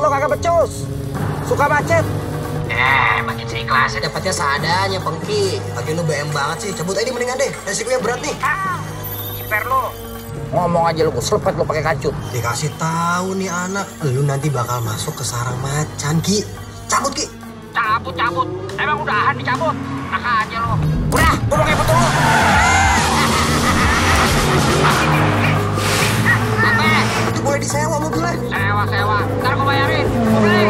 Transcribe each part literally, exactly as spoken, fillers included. lo kagak becus. Suka macet. Eh, makin seikhlasnya dapatnya seadanya, Pengki. Pagi lu B M banget sih. Cabut aja mendingan deh. Resikonya berat nih. Ah, jiper lo. Ngomong aja lu, gue selepet lu pakai kacut. Dikasih tahu nih anak, lu nanti bakal masuk ke sarang macan, Ki. Cabut, Ki. Cabut, cabut. Emang udahan dicabut. Naka aja lo. Udah, gue mau ngepet dulu. Apa? Itu boleh disewa mobilnya? Sewa, sewa. Ntar gue bayarin. Gue beli.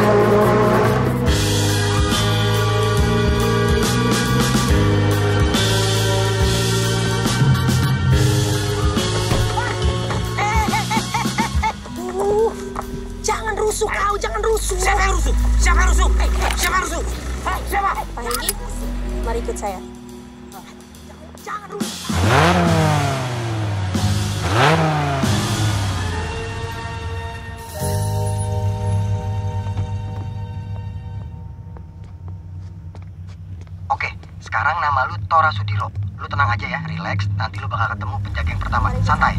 Rusuh kau, jangan rusuh. Siapa yang rusuh? Siapa yang rusuh? Hey, siapa yang rusuh? Hey, siapa? Pengki, mari ikut saya. Jangan, jangan rusuh. Oke, sekarang nama lu Tora Sudiro. Lu tenang aja ya, relax. Nanti lu bakal ketemu penjaga yang pertama. Santai.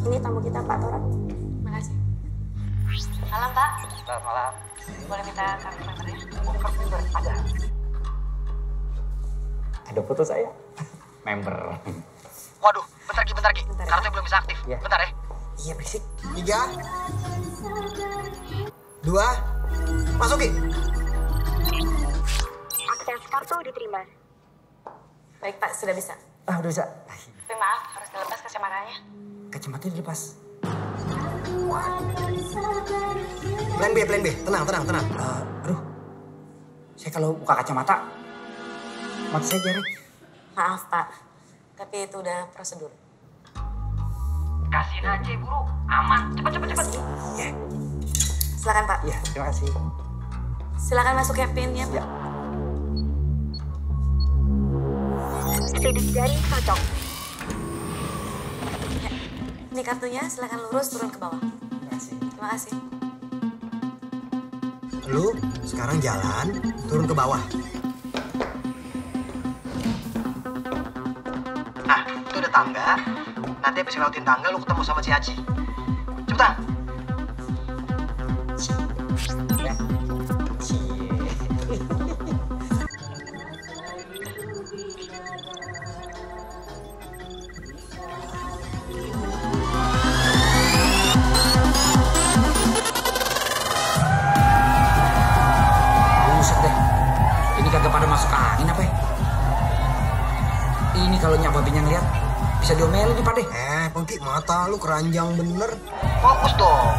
Ini tamu kita, Pak Tora. Makasih. Malam, Pak. Selamat malam. Boleh minta kartu membernya? Oh, kartu member. Ada. Ada foto saya. Member. Waduh, bentar Ki, bentar Ki. Kartunya belum bisa aktif. Ya. Bentar ya. Iya, berisik. Tiga. Dua. Masuk, Ki. Akses kartu diterima. Baik, Pak. Sudah bisa. Ah, udah bisa. Tapi maaf, harus dilepas kacamatanya. Kacamatanya dilepas. Plan B, plan B. Tenang, tenang, tenang. Uh, aduh, saya kalau buka kacamata, mata saya jari. Maaf, Pak. Tapi itu udah prosedur. Kasihin aja, buru. Aman. Cepat, cepat, cepat. Ya. Silakan, Pak. Ya, terima kasih. Silakan masuk ke pinnya, Pak. Ya. Sidik jari cocok. Ini kartunya, silakan lurus turun ke bawah. Terima kasih. Terima kasih. Lu sekarang jalan, turun ke bawah. Nah, itu ada tangga. Nanti habis ngelewatin tangga, lu ketemu sama si Aci. Cepetan. Ya. Kalau nyababinya ngeliat, bisa diomelin nih, Pade. Eh, Pengki, mata lu keranjang bener. Fokus dong,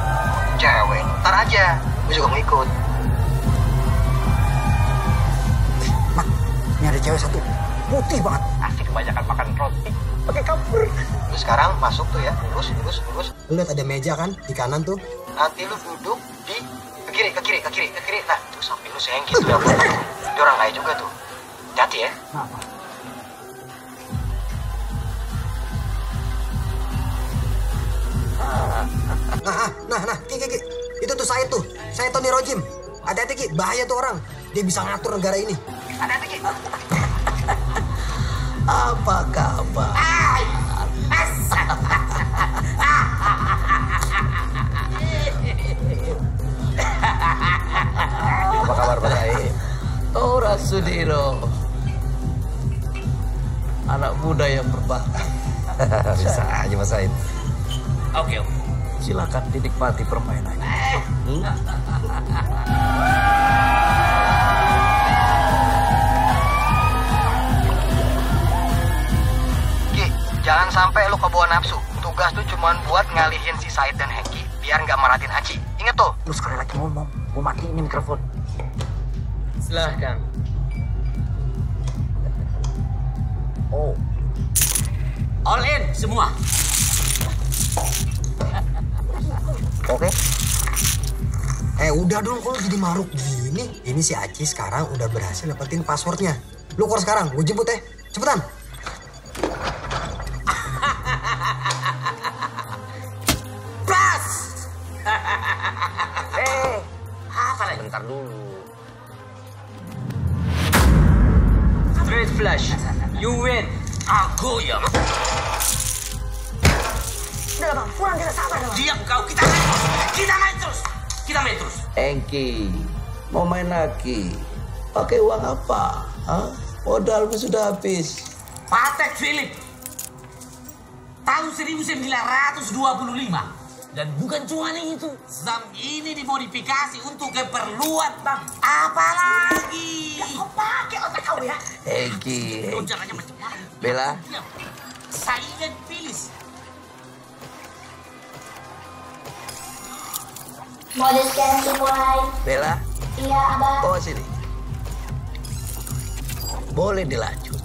cewek. Ntar aja, gue juga mau ikut. Eh, Mak, ini ada cewek satu. Putih banget. Asik, kebanyakan makan roti. Pakai kapur. Lu sekarang masuk tuh ya, lurus, lurus, lurus. Lu liat ada meja kan, di kanan tuh. Nanti lu duduk di ke kiri, ke kiri, ke kiri, ke kiri. Nah, tuh sampai lu si Hengki tuh. Dia orang kaya juga tuh. Hati ya. Nah, Nah, nah, nah, Ki, Ki, Ki. Itu tuh Said tuh, Said Tony Rojim. Hati-hati, Ki, bahaya tuh orang. Dia bisa ngatur negara ini. Hati-hati, Ki. Apa kabar? Apa kabar, Pak Said? Tora Sudiro. Anak muda yang berbakat. Bisa aja, Mas Said. Oke, Om. Silakan dinikmati permainannya. Hmm? Ki, jangan sampai lu kebawa nafsu. Tugas tuh cuma buat ngalihin si Said dan Hengki biar nggak maratin Aci. Ingat tuh. Lu sekali lagi ngomong, gua matiin ini mikrofon. Silahkan. Oh. All in semua. Oke. Okay. Eh udah dong, kok jadi maruk gini. Ini si Aci sekarang udah berhasil dapetin passwordnya. Lu keluar sekarang, gue jemput ya. Cepetan. Plus. Eh, apa lagi? Bentar dulu. Straight flash. You win. Aku ya. Sudah bang, pulang kita sabar bang. Diam kau, kita main terus. Kita main terus. Kita main terus. Hengki, mau main lagi. Pakai uang apa? Hah? Modalmu sudah habis. Patek Philip. Tahun seribu sembilan ratus dua puluh lima. Dan bukan cuma itu, zam ini dimodifikasi untuk keperluan bang. Apalagi? Ya kau pakai otak kau ya. Hengki. Ucapannya macam mana? Bella. Saingan pilih. Model sekarang dimulai. Bella. Iya abang. Oh sini. Boleh dilanjut.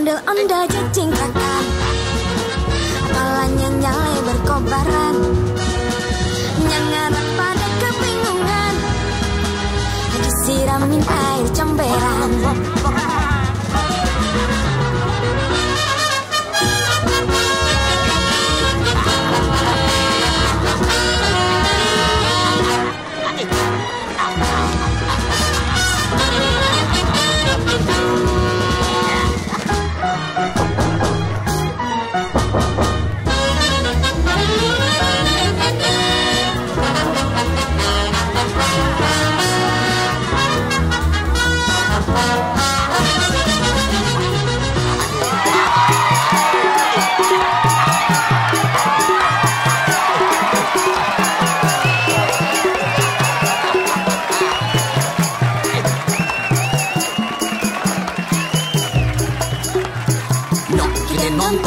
Ondel-ondel cacing kakak, palanya nyale berkobaran, nyangaran pada kebingungan, disiramin air comberan.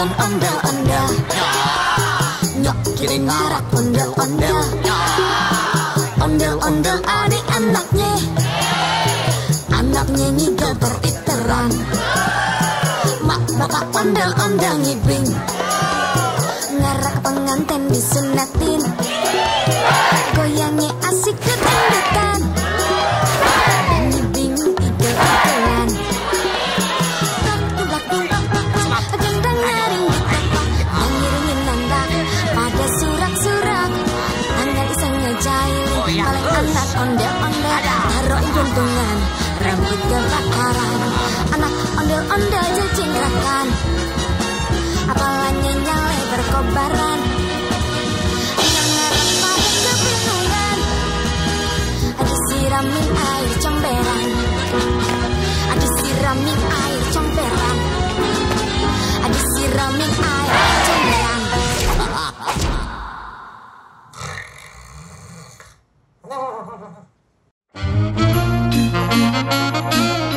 Ondel-ondel, nyok kiri ngarak ondel-ondel, ondel-ondel adik anaknya, anaknya ngigel teriteran, mak bapak ondel-ondel ngibing, ngarak pengantin disunatin, goyangnya asik ketendetan, ngibing ngigel-ngigel, pada surak-surak, tangga Ondel-ondel jejingrakan, apalagi nyale berkobaran. Mengerang pada kebingungan, ada siramin air comberan, ada siramin air comberan, ada siramin air comberan.